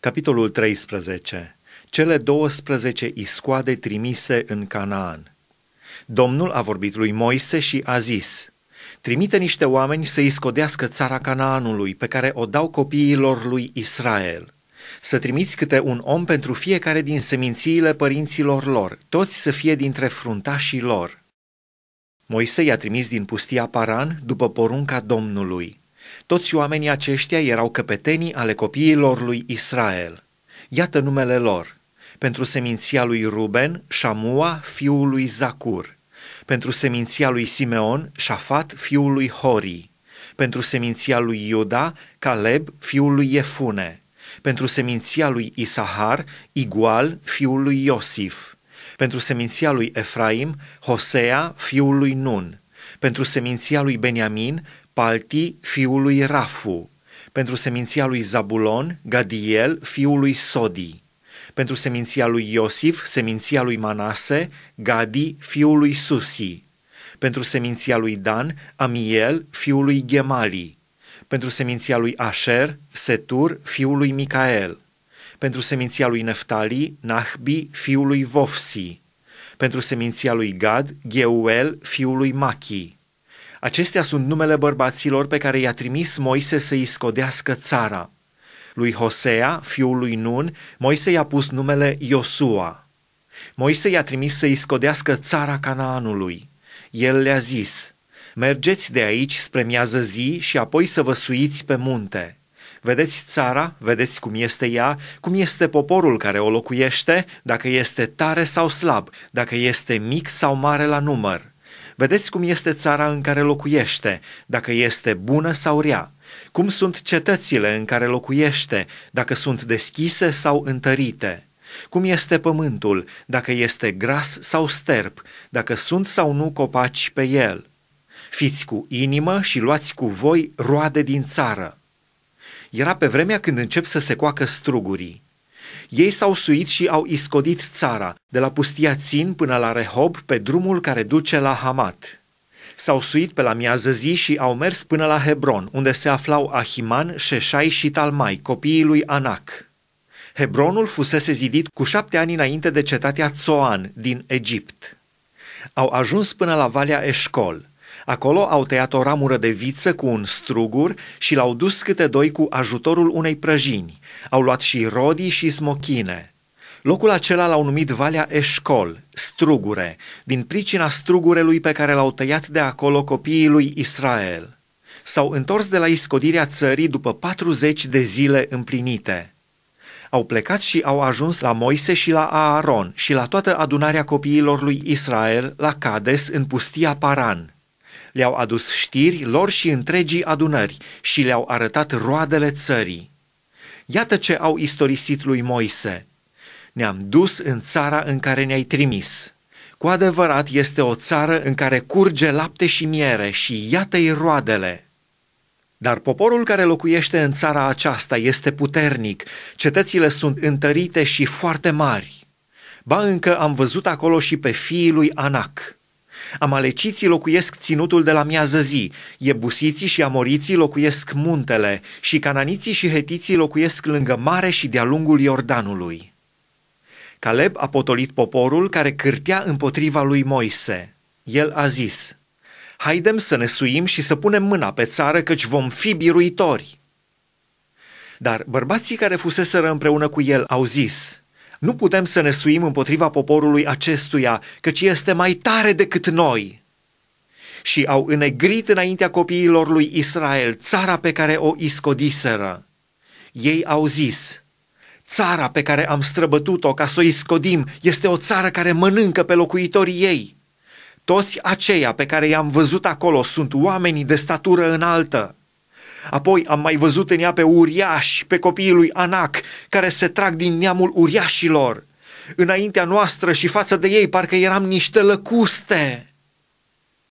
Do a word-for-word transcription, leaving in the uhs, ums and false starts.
Capitolul treisprezece. Cele douăsprezece iscoade trimise în Canaan. Domnul a vorbit lui Moise și a zis: trimite niște oameni să iscodească țara Canaanului, pe care o dau copiilor lui Israel. Să trimiți câte un om pentru fiecare din semințiile părinților lor, toți să fie dintre fruntașii lor. Moise i-a trimis din pustia Paran după porunca Domnului. Toți oamenii aceștia erau căpetenii ale copiilor lui Israel. Iată numele lor: pentru seminția lui Ruben, Şamua, fiul lui Zacur; pentru seminția lui Simeon, Şafat, fiul lui Hori; pentru seminția lui Iuda, Caleb, fiul lui Iefune; pentru seminția lui Isahar, Igual, fiul lui Iosif; pentru seminția lui Efraim, Hosea, fiul lui Nun; pentru seminția lui Beniamin, Palti, fiul lui Rafu; pentru seminția lui Zabulon, Gadiel, fiul lui Sodi; pentru seminția lui Iosif, seminția lui Manase, Gadi, fiul lui Susi; pentru seminția lui Dan, Amiel, fiul lui Gemali; pentru seminția lui Asher, Setur, fiul lui Micael; pentru seminția lui Neftali, Nahbi, fiul lui Vofsi; pentru seminția lui Gad, Geuel, fiul lui Machi. Acestea sunt numele bărbaților pe care i-a trimis Moise să iscodească țara. Lui Hosea, fiul lui Nun, Moise i-a pus numele Iosua. Moise i-a trimis să iscodească țara Canaanului. El le-a zis: mergeți de aici spre miază zi și apoi să vă suiți pe munte. Vedeți țara, vedeți cum este ea, cum este poporul care o locuiește, dacă este tare sau slab, dacă este mic sau mare la număr. Vedeți cum este țara în care locuiește, dacă este bună sau rea, cum sunt cetățile în care locuiește, dacă sunt deschise sau întărite, cum este pământul, dacă este gras sau sterp, dacă sunt sau nu copaci pe el. Fiți cu inimă și luați cu voi roade din țară. Era pe vremea când încep să se coacă strugurii. Ei s-au suit și au iscodit țara, de la pustia Țin până la Rehob, pe drumul care duce la Hamat. S-au suit pe la miază zi și au mers până la Hebron, unde se aflau Ahiman, Şeşai și Talmai, copiii lui Anac. Hebronul fusese zidit cu șapte ani înainte de cetatea Tsoan din Egipt. Au ajuns până la Valea Eșcol. Acolo au tăiat o ramură de viță cu un strugur și l-au dus câte doi cu ajutorul unei prăjini. Au luat și rodii și smochine. Locul acela l-au numit Valea Eșcol, strugure, din pricina strugurelui pe care l-au tăiat de acolo copiii lui Israel. S-au întors de la iscodirea țării după patruzeci de zile împlinite. Au plecat și au ajuns la Moise și la Aaron și la toată adunarea copiilor lui Israel la Cades, în pustia Paran. Le-au adus știri lor și întregii adunări și le-au arătat roadele țării. Iată ce au istorisit lui Moise: ne-am dus în țara în care ne-ai trimis. Cu adevărat este o țară în care curge lapte și miere și iată-i roadele. Dar poporul care locuiește în țara aceasta este puternic, cetățile sunt întărite și foarte mari. Ba încă am văzut acolo și pe fiii lui Anac. Amaleciții locuiesc ținutul de la miază zi, ebusiții și amoriții locuiesc muntele și cananiții și hetiții locuiesc lângă mare și de-a lungul Iordanului. Caleb a potolit poporul care cârtea împotriva lui Moise. El a zis: haidem să ne suim și să punem mâna pe țară, căci vom fi biruitori. Dar bărbații care fuseseră împreună cu el au zis: nu putem să ne suim împotriva poporului acestuia, căci este mai tare decât noi. Și au înnegrit înaintea copiilor lui Israel țara pe care o iscodiseră. Ei au zis: țara pe care am străbătut-o ca să o iscodim este o țară care mănâncă pe locuitorii ei. Toți aceia pe care i-am văzut acolo sunt oameni de statură înaltă. Apoi am mai văzut în ea pe uriași, pe copiii lui Anac, care se trag din neamul uriașilor. Înaintea noastră și față de ei parcă eram niște lăcuste.